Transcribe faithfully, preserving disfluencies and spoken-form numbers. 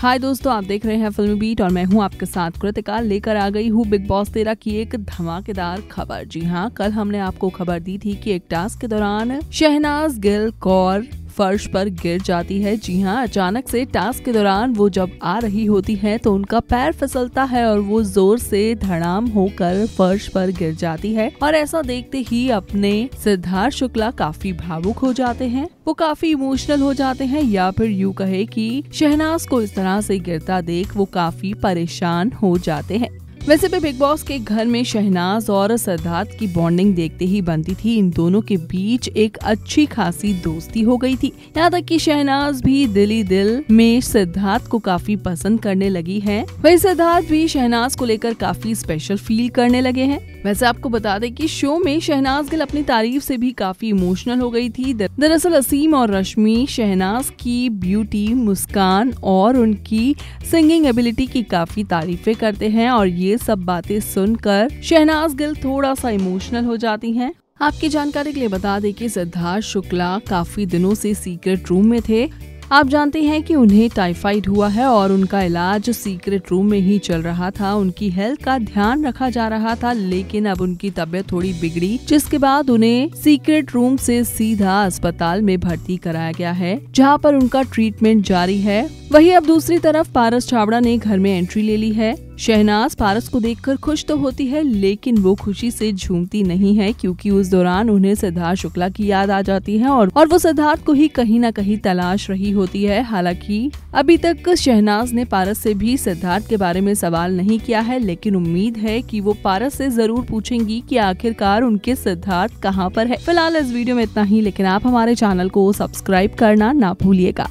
हाय दोस्तों, आप देख रहे हैं फिल्मी बीट और मैं हूं आपके साथ कृतिका। लेकर आ गई हूं बिग बॉस तेरह की एक धमाकेदार खबर। जी हां, कल हमने आपको खबर दी थी कि एक टास्क के दौरान शहनाज गिल कौर फर्श पर गिर जाती है। जी हाँ, अचानक से टास्क के दौरान वो जब आ रही होती है तो उनका पैर फिसलता है और वो जोर से धड़ाम होकर फर्श पर गिर जाती है। और ऐसा देखते ही अपने सिद्धार्थ शुक्ला काफी भावुक हो जाते हैं, वो काफी इमोशनल हो जाते हैं, या फिर यूं कहे कि शहनाज को इस तरह से गिरता देख वो काफी परेशान हो जाते हैं। वैसे भी बिग बॉस के घर में शहनाज और सिद्धार्थ की बॉन्डिंग देखते ही बनती थी। इन दोनों के बीच एक अच्छी खासी दोस्ती हो गई थी, यहाँ तक कि शहनाज भी दिली दिल में सिद्धार्थ को काफी पसंद करने लगी है। वही सिद्धार्थ भी शहनाज को लेकर काफी स्पेशल फील करने लगे हैं। वैसे आपको बता दें कि शो में शहनाज गिल अपनी तारीफ से भी काफी इमोशनल हो गई थी। दरअसल असीम और रश्मि शहनाज की ब्यूटी, मुस्कान और उनकी सिंगिंग एबिलिटी की काफी तारीफें करते हैं और ये सब बातें सुनकर शहनाज गिल थोड़ा सा इमोशनल हो जाती हैं। आपकी जानकारी के लिए बता दें कि सिद्धार्थ शुक्ला काफी दिनों से सीक्रेट रूम में थे। आप जानते हैं कि उन्हें टाइफाइड हुआ है और उनका इलाज सीक्रेट रूम में ही चल रहा था। उनकी हेल्थ का ध्यान रखा जा रहा था, लेकिन अब उनकी तबीयत थोड़ी बिगड़ी, जिसके बाद उन्हें सीक्रेट रूम से सीधा अस्पताल में भर्ती कराया गया है, जहां पर उनका ट्रीटमेंट जारी है। वहीं अब दूसरी तरफ पारस छाबड़ा ने घर में एंट्री ले ली है। शहनाज पारस को देखकर खुश तो होती है, लेकिन वो खुशी से झूमती नहीं है, क्योंकि उस दौरान उन्हें सिद्धार्थ शुक्ला की याद आ जाती है और और वो सिद्धार्थ को ही कहीं ना कहीं तलाश रही होती है। हालांकि अभी तक शहनाज ने पारस से भी सिद्धार्थ के बारे में सवाल नहीं किया है, लेकिन उम्मीद है कि वो पारस से जरूर पूछेंगी कि आखिरकार उनके सिद्धार्थ कहाँ पर है। फिलहाल इस वीडियो में इतना ही, लेकिन आप हमारे चैनल को सब्सक्राइब करना ना भूलिएगा।